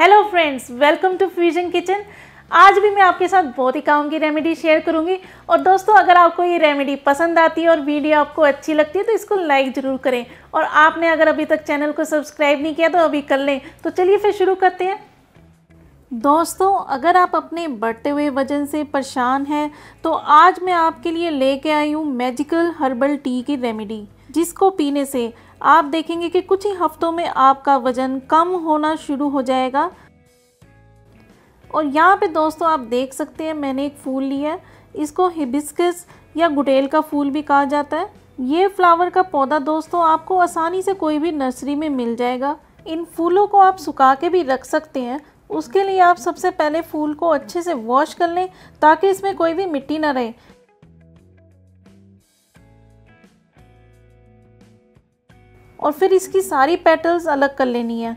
Hello friends, welcome to fusion kitchen. आज भी मैं आपके साथ बहुत ही काम की रेमेडी शेयर करूंगी। और दोस्तों, अगर आपको ये रेमेडी पसंद आती है और वीडियो आपको अच्छी लगती है तो इसको लाइक ज़रूर करें। और आपने अगर अभी तक चैनल को सब्सक्राइब नहीं किया तो अभी कर लें। तो चलिए फिर शुरू करते हैं। दोस्तों, अगर आप अपने बढ़ते हुए वजन से परेशान हैं तो आज मैं आपके लिए लेके आई हूँ मैजिकल हर्बल टी की रेमेडी, जिसको पीने से आप देखेंगे कि कुछ ही हफ्तों में आपका वज़न कम होना शुरू हो जाएगा। और यहाँ पे दोस्तों आप देख सकते हैं मैंने एक फूल लिया है, इसको हिबिस्कस या गुडेल का फूल भी कहा जाता है। ये फ्लावर का पौधा दोस्तों आपको आसानी से कोई भी नर्सरी में मिल जाएगा। इन फूलों को आप सुखा के भी रख सकते हैं। उसके लिए आप सबसे पहले फूल को अच्छे से वॉश कर लें ताकि इसमें कोई भी मिट्टी ना रहे। और फिर इसकी सारी पेटल्स अलग कर लेनी है।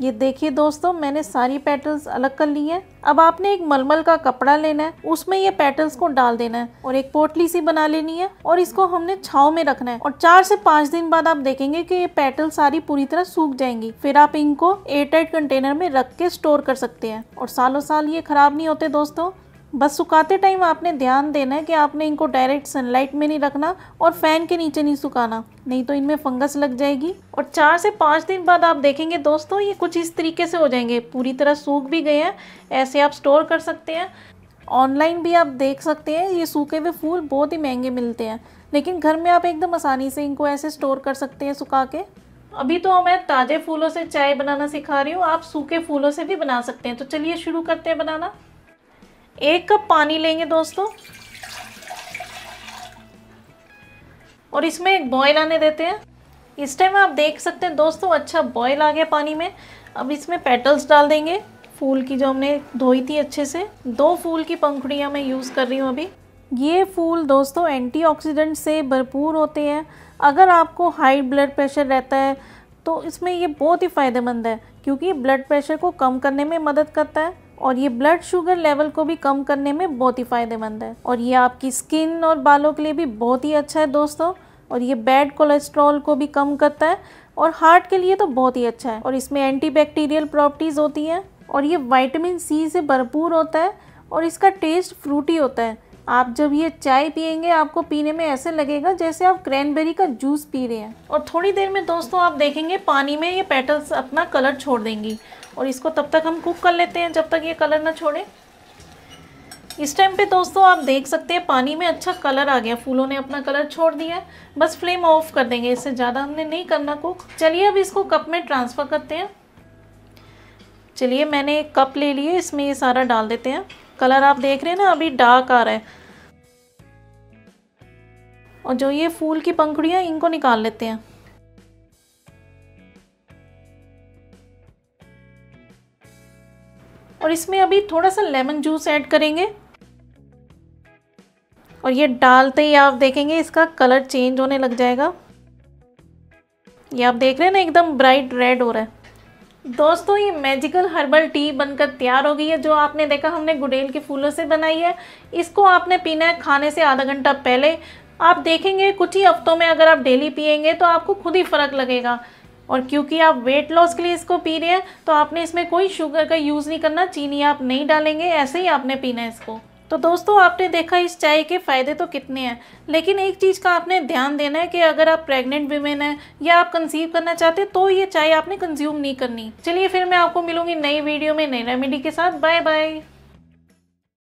ये देखिए दोस्तों, मैंने सारी पेटल्स अलग कर ली है। अब आपने एक मलमल का कपड़ा लेना है, उसमें ये पेटल्स को डाल देना है और एक पोटली सी बना लेनी है और इसको हमने छांव में रखना है। और 4 से 5 दिन बाद आप देखेंगे कि ये पेटल सारी पूरी तरह सूख जाएंगी। फिर आप इनको एयरटाइट कंटेनर में रख के स्टोर कर सकते हैं और सालों साल ये खराब नहीं होते। दोस्तों, बस सुखाते टाइम आपने ध्यान देना है कि आपने इनको डायरेक्ट सनलाइट में नहीं रखना और फैन के नीचे नहीं सुखाना, नहीं तो इनमें फंगस लग जाएगी। और 4 से 5 दिन बाद आप देखेंगे दोस्तों ये कुछ इस तरीके से हो जाएंगे, पूरी तरह सूख भी गए हैं। ऐसे आप स्टोर कर सकते हैं। ऑनलाइन भी आप देख सकते हैं, ये सूखे हुए फूल बहुत ही महंगे मिलते हैं, लेकिन घर में आप एकदम आसानी से इनको ऐसे स्टोर कर सकते हैं सुखा के। अभी तो मैं ताज़े फूलों से चाय बनाना सिखा रही हूँ, आप सूखे फूलों से भी बना सकते हैं। तो चलिए शुरू करते हैं बनाना। 1 कप पानी लेंगे दोस्तों और इसमें एक बॉयल आने देते हैं। इस टाइम आप देख सकते हैं दोस्तों अच्छा बॉयल आ गया पानी में। अब इसमें पेटल्स डाल देंगे फूल की, जो हमने धोई थी अच्छे से। 2 फूल की पंखुड़ियाँ मैं यूज़ कर रही हूँ अभी। ये फूल दोस्तों एंटीऑक्सीडेंट से भरपूर होते हैं। अगर आपको हाई ब्लड प्रेशर रहता है तो इसमें ये बहुत ही फ़ायदेमंद है, क्योंकि ब्लड प्रेशर को कम करने में मदद करता है और ये ब्लड शुगर लेवल को भी कम करने में बहुत ही फ़ायदेमंद है। और ये आपकी स्किन और बालों के लिए भी बहुत ही अच्छा है दोस्तों। और ये बैड कोलेस्ट्रॉल को भी कम करता है और हार्ट के लिए तो बहुत ही अच्छा है। और इसमें एंटीबैक्टीरियल प्रॉपर्टीज़ होती हैं और ये विटामिन सी से भरपूर होता है और इसका टेस्ट फ्रूटी होता है। आप जब ये चाय पियेंगे आपको पीने में ऐसे लगेगा जैसे आप क्रैनबेरी का जूस पी रहे हैं। और थोड़ी देर में दोस्तों आप देखेंगे पानी में ये पेटल्स अपना कलर छोड़ देंगी और इसको तब तक हम कुक कर लेते हैं जब तक ये कलर ना छोड़े। इस टाइम पे दोस्तों आप देख सकते हैं पानी में अच्छा कलर आ गया, फूलों ने अपना कलर छोड़ दिया है। बस फ्लेम ऑफ कर देंगे, इससे ज़्यादा हमने नहीं करना कुक। चलिए अब इसको कप में ट्रांसफ़र करते हैं। चलिए मैंने एक कप ले लिए, इसमें ये सारा डाल देते हैं। कलर आप देख रहे हैं ना, अभी डार्क आ रहा है। और जो ये फूल की पंखुड़ियाँ, इनको निकाल लेते हैं। और इसमें अभी थोड़ा सा लेमन जूस ऐड करेंगे और ये डालते ही आप देखेंगे इसका कलर चेंज होने लग जाएगा। ये आप देख रहे हैं ना, एकदम ब्राइट रेड हो रहा है। दोस्तों, ये मैजिकल हर्बल टी बनकर तैयार हो गई है, जो आपने देखा हमने गुडेल के फूलों से बनाई है। इसको आपने पीना है खाने से आधा घंटा पहले। आप देखेंगे कुछ ही हफ्तों में अगर आप डेली पिएंगे तो आपको खुद ही फ़र्क लगेगा। और क्योंकि आप वेट लॉस के लिए इसको पी रहे हैं तो आपने इसमें कोई शुगर का यूज़ नहीं करना, चीनी आप नहीं डालेंगे, ऐसे ही आपने पीना है इसको। तो दोस्तों, आपने देखा इस चाय के फ़ायदे तो कितने हैं, लेकिन एक चीज़ का आपने ध्यान देना है कि अगर आप प्रेग्नेंट वीमेन हैं या आप कंसीव करना चाहते हैं तो ये चाय आपने कंज्यूम नहीं करनी। चलिए फिर मैं आपको मिलूंगी नई वीडियो में नई रेमेडी के साथ। Bye bye.